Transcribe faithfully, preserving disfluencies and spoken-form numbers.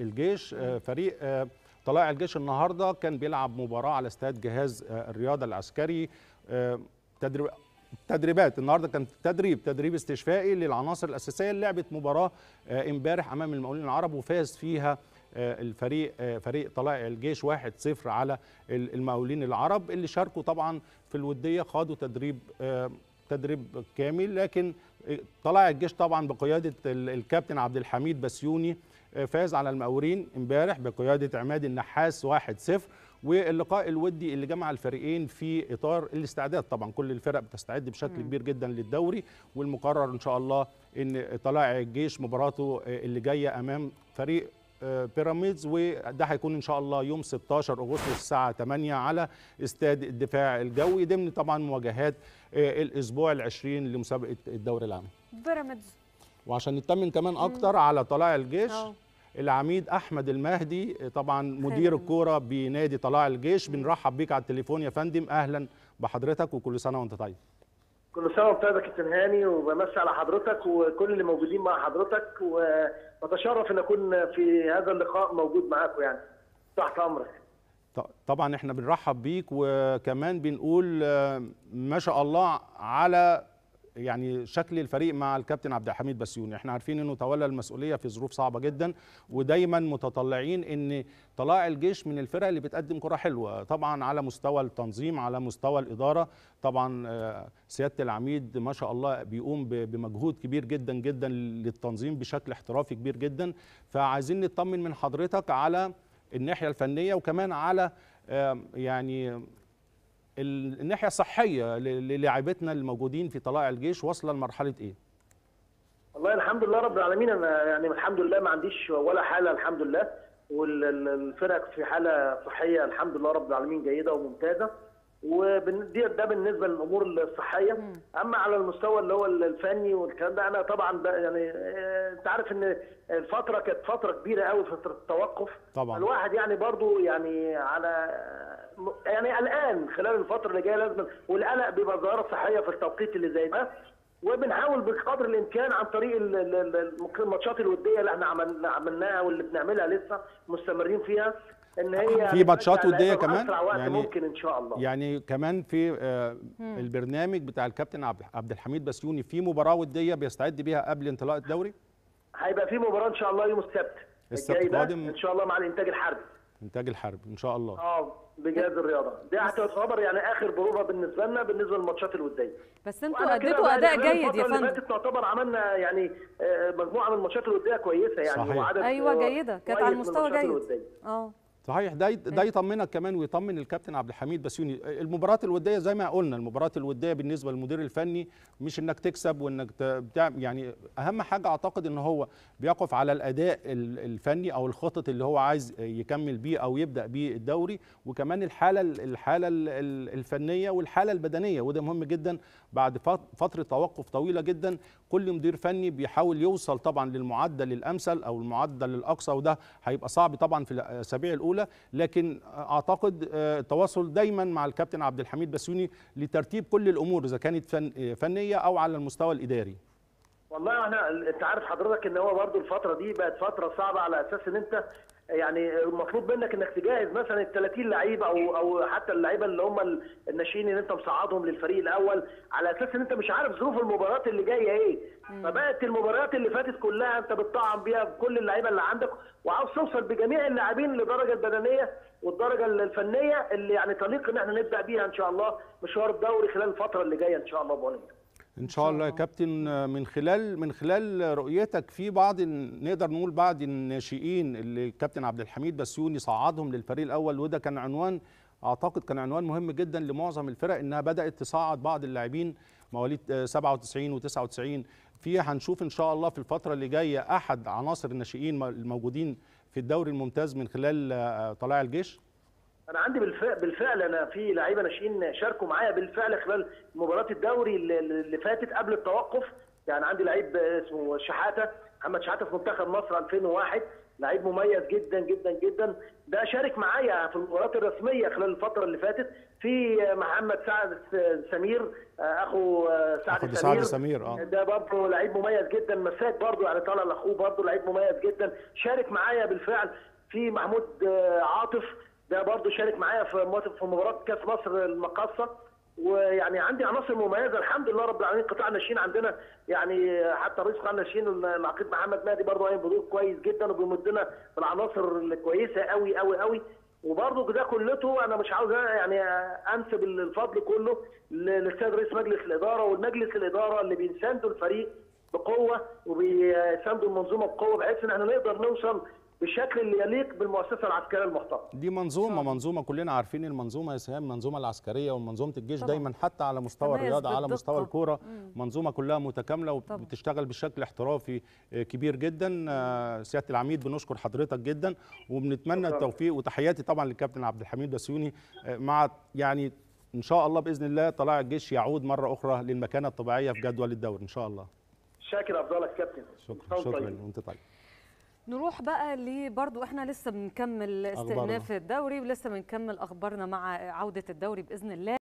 الجيش. فريق طلائع الجيش النهارده كان بيلعب مباراه على استاد جهاز الرياضه العسكري. تدريب تدريبات النهارده كان تدريب تدريب استشفائي للعناصر الاساسيه اللي لعبت مباراه امبارح امام المقاولون العرب، وفاز فيها الفريق فريق طلائع الجيش واحد صفر على المقاولين العرب اللي شاركوا طبعا في الوديه، خاضوا تدريب تدريب كامل. لكن طلائع الجيش طبعا بقياده الكابتن عبد الحميد بسيوني فاز على المقاولين امبارح بقياده عماد النحاس واحد صفر، واللقاء الودي اللي جمع الفريقين في اطار الاستعداد. طبعا كل الفرق بتستعد بشكل مم. كبير جدا للدوري، والمقرر ان شاء الله ان طلائع الجيش مباراته اللي جايه امام فريق بيراميدز، وده هيكون ان شاء الله يوم ستة عشر أغسطس الساعه تمانية على استاد الدفاع الجوي، ضمن طبعا مواجهات الاسبوع العشرين لمسابقه الدوري العام. بيراميدز. وعشان نطمن كمان اكتر مم. على طلائع الجيش، أوه. العميد أحمد المهدي طبعا مدير الكورة بنادي طلائع الجيش، بنرحب بيك على التليفون يا فندم، أهلا بحضرتك وكل سنة وأنت طيب. كل سنة وأنت طيب يا كابتن هاني، وبمسي على حضرتك وكل اللي موجودين مع حضرتك، وبتشرف إن أكون في هذا اللقاء موجود معاكم يعني. تحت أمرك. طبعا إحنا بنرحب بيك، وكمان بنقول ما شاء الله على يعني شكل الفريق مع الكابتن عبد الحميد بسيوني. احنا عارفين انه تولى المسؤوليه في ظروف صعبه جدا، ودايما متطلعين ان طلائع الجيش من الفرق اللي بتقدم كره حلوه، طبعا على مستوى التنظيم، على مستوى الاداره. طبعا سياده العميد ما شاء الله بيقوم بمجهود كبير جدا جدا للتنظيم بشكل احترافي كبير جدا، فعايزين نطمن من حضرتك على الناحيه الفنيه، وكمان على يعني الناحيه الصحيه للاعبتنا الموجودين في طلائع الجيش، واصله لمرحله ايه؟ والله الحمد لله رب العالمين، انا يعني الحمد لله ما عنديش ولا حاله الحمد لله، والفرق في حاله صحيه الحمد لله رب العالمين جيده وممتازه، ودي ده بالنسبه للامور الصحيه. اما على المستوى اللي هو الفني والكلام ده، انا طبعا يعني انت عارف ان الفتره كانت فتره كبيره قوي، فتره التوقف طبعا، الواحد يعني برضو يعني على يعني الان خلال الفتره اللي جايه لازم، والقلق بيبقى ظاهره صحيه في التوقيت اللي زي ده، وبنحاول بقدر الامكان عن طريق الماتشات الوديه اللي احنا عملناها واللي بنعملها لسه مستمرين فيها، ان هي في ماتشات وديه كمان يعني ممكن ان شاء الله. يعني كمان في البرنامج بتاع الكابتن عبد الحميد بسيوني في مباراه وديه بيستعد بيها قبل انطلاق الدوري، هيبقى في مباراه ان شاء الله يوم السبت السبت القادم ان شاء الله مع الانتاج الحربي. انتاج الحرب ان شاء الله اه بجهاز الرياضه، دي هتعتبر يعني اخر بروفه بالنسبه لنا بالنسبه للماتشات الوديه. بس انتوا اديتوا اداء جيد يا فندم، تعتبر عملنا يعني مجموعه من الماتشات الوديه كويسه يعني، صحيح. وعدد ايوه جيده، كانت على مستوى جيد اه صحيح. ده ده يطمنك كمان، ويطمن الكابتن عبد الحميد بسيوني. المباريات الوديه زي ما قلنا، المباريات الوديه بالنسبه للمدير الفني مش انك تكسب وانك تعمل، يعني اهم حاجه اعتقد ان هو بيقف على الاداء الفني او الخطط اللي هو عايز يكمل بيه او يبدا بيه الدوري، وكمان الحاله الحاله الفنيه والحاله البدنيه، وده مهم جدا بعد فتره توقف طويله جدا. كل مدير فني بيحاول يوصل طبعا للمعدل الامثل او المعدل الاقصى، وده هيبقى صعب طبعا في الاسابيع الاولى، لكن اعتقد التواصل دايما مع الكابتن عبد الحميد بسيوني لترتيب كل الامور اذا كانت فن فنيه او على المستوى الاداري. والله احنا انت عارف حضرتك ان هو برضو الفتره دي بقت فتره صعبه، على اساس ان انت يعني المطلوب منك انك تجهز مثلا ال ثلاثين لعيب او او حتى اللعيبه اللي هم الناشئين اللي انت مصعدهم للفريق الاول، على اساس ان انت مش عارف ظروف المباريات اللي جايه ايه، فبقت المباريات اللي فاتت كلها انت بتطعم بيها بكل اللعيبه اللي عندك، وعاوز توصل بجميع اللاعبين للدرجه البدنيه والدرجه الفنيه اللي يعني تليق ان احنا نبدا بيها ان شاء الله مشوار الدوري خلال الفتره اللي جايه ان شاء الله. ابو ان شاء الله يا كابتن، من خلال من خلال رؤيتك في بعض نقدر نقول بعض الناشئين اللي الكابتن عبد الحميد بسيوني صعدهم للفريق الاول، وده كان عنوان اعتقد كان عنوان مهم جدا لمعظم الفرق، انها بدات تصعد بعض اللاعبين مواليد سبعة وتسعين وتسعة وتسعين. في هنشوف ان شاء الله في الفتره اللي جايه احد عناصر الناشئين الموجودين في الدوري الممتاز من خلال طلائع الجيش. انا عندي بالفعل انا في لعيبه ناشئين شاركوا معايا بالفعل خلال مباراه الدوري اللي فاتت قبل التوقف، يعني عندي لعيب اسمه شحاته محمد شحاته في منتخب مصر ألفين وواحد لعيب مميز جدا جدا جدا. ده شارك معايا في المباريات الرسميه خلال الفتره اللي فاتت، في محمد سعد سمير اخو سعد سمير, سمير آه. ده برضه لعيب مميز جدا، مساك برضه يعني طالع لاخوه، برضه لعيب مميز جدا شارك معايا بالفعل. في محمود عاطف ده برضه شارك معايا في في مباراه كاس مصر المقاصه. ويعني عندي عناصر مميزه الحمد لله رب العالمين. قطاع الناشئين عندنا يعني حتى رئيس قطاع الناشئين العقيد محمد مهدي برضه قايم بدور كويس جدا وبيمدنا بالعناصر الكويسه قوي قوي قوي. وبرضه ده كلته انا مش عاوز يعني انسب الفضل كله للسيد رئيس مجلس الاداره والمجلس الاداره اللي بيساندوا الفريق بقوه وبيساندوا المنظومه بقوه، بحيث ان احنا نقدر نوصل بالشكل اللي يليق بالمؤسسه العسكريه المحترمه. دي منظومه منظومه كلنا عارفين المنظومه يا سهام، المنظومه العسكريه ومنظومه الجيش طبعا. دايما حتى على مستوى الرياضه على مستوى الكوره منظومه كلها متكامله وبتشتغل بشكل احترافي كبير جدا. سياده العميد بنشكر حضرتك جدا وبنتمنى طبعا التوفيق، وتحياتي طبعا للكابتن عبد الحميد بسيوني مع يعني ان شاء الله باذن الله طلائع الجيش يعود مره اخرى للمكانه الطبيعيه في جدول الدوري ان شاء الله. شاكر افضلك كابتن. شكرا شكرا طيب. وانت طيب. نروح بقى ليه برضو احنا لسه بنكمل استئناف الدوري ولسه بنكمل اخبارنا مع عودة الدوري بإذن الله.